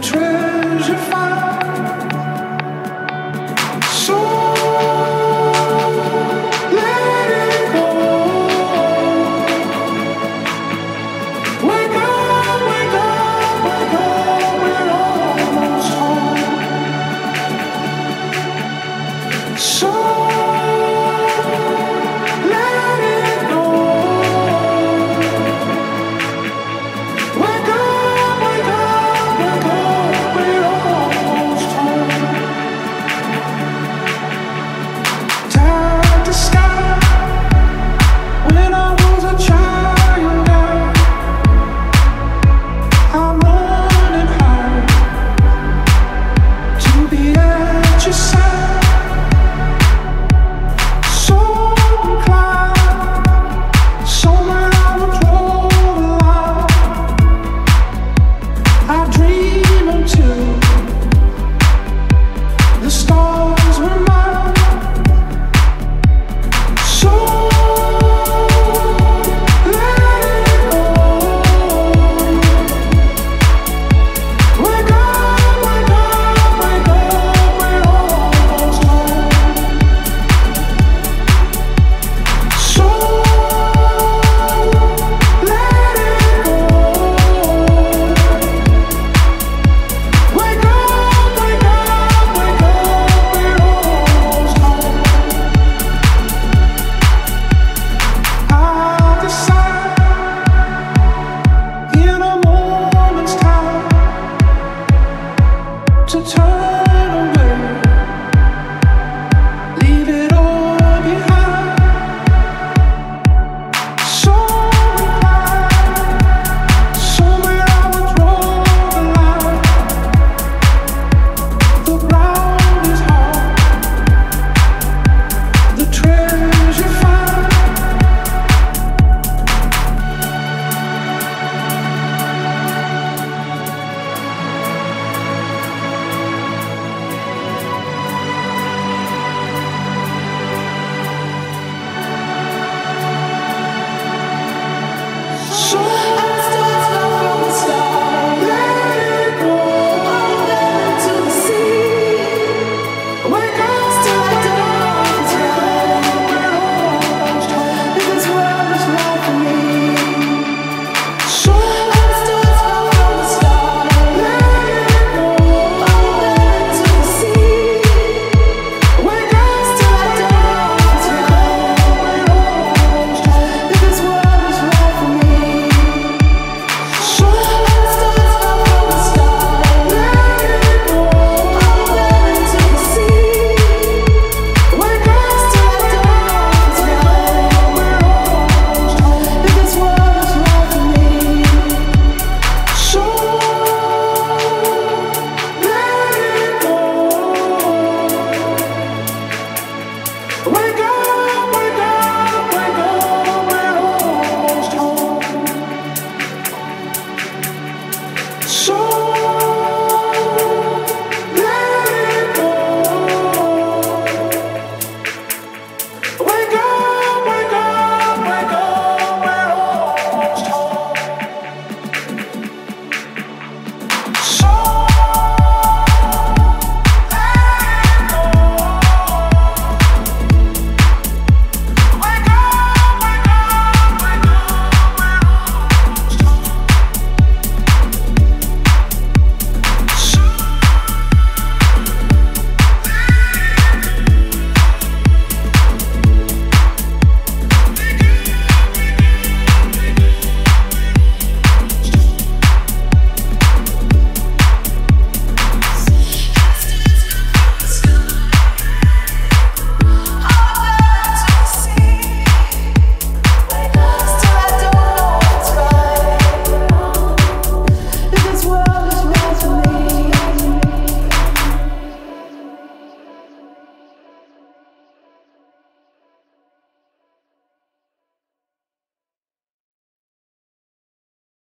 Treasure found.